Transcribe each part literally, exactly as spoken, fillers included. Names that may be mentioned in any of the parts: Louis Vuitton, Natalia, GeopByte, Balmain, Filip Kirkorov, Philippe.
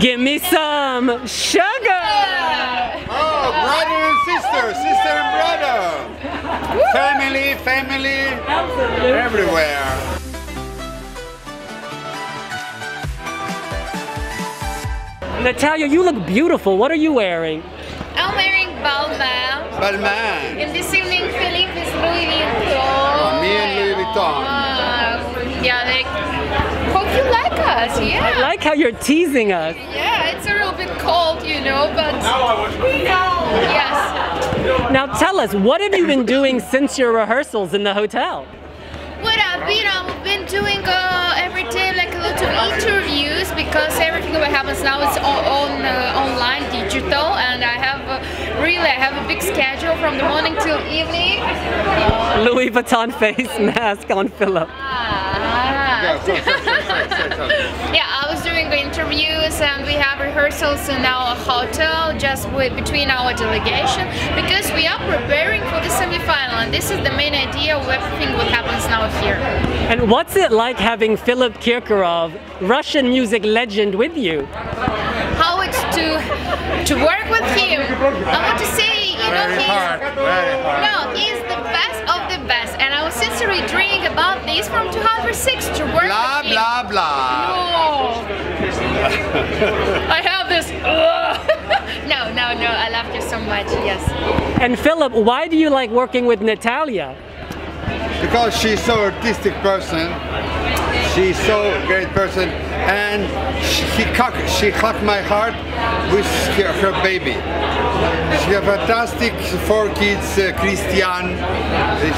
Give me some sugar! Oh, brother and sister, sister and brother! Family, family, absolutely. Everywhere! Natalia, you look beautiful. What are you wearing? I'm wearing Balmain. Balmain. And this evening, Philippe is Louis Vuitton. Me and Louis Vuitton. Uh, yeah, like, hope you like us, yeah. I like how you're teasing us. Yeah, it's a little bit cold, you know, but we know. Yes. Now tell us, what have you been doing since your rehearsals in the hotel? What I've been, I've been doing uh, every day, like a lot of interviews, because everything that happens now is all on uh, online, digital, and I have a, really I have a big schedule from the morning till evening. Louis Vuitton face mask on Philip. Ah. Yeah, I was doing the interviews, and we have rehearsals in our hotel just with, between our delegation, because we are preparing for the semi-final, and this is the main idea of everything what happens now here. And what's it like having Filip Kirkorov, Russian music legend, with you? How it's to to work with him. I want to say, you know, he's no, he's the best of the best, and I was sincerely dreaming about this from two thousand six to work blah, with him. Blah blah blah. No. I have this. no, no, no. I love you so much. Yes. And Philip, why do you like working with Natalia? Because she's so artistic person, she's so great person, and she caught, she caught my heart with her baby. She has fantastic four kids, uh, Christian,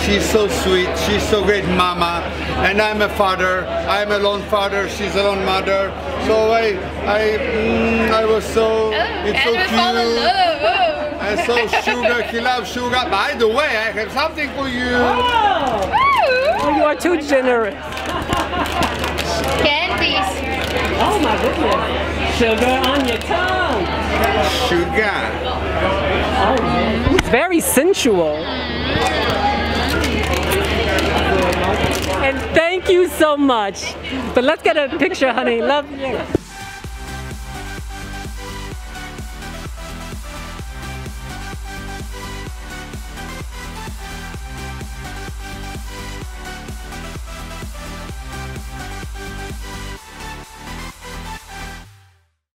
she's so sweet, she's so great mama, and I'm a father, I'm a lone father, she's a lone mother, so I, I, mm, I was so, oh, it's so cute. And so sugar, he loves sugar. By the way, I have something for you. Oh. Oh, you are too generous. Candies. Oh my goodness. Sugar on your tongue. Sugar. Oh, it's very sensual. And thank you so much. But let's get a picture, honey. Love you.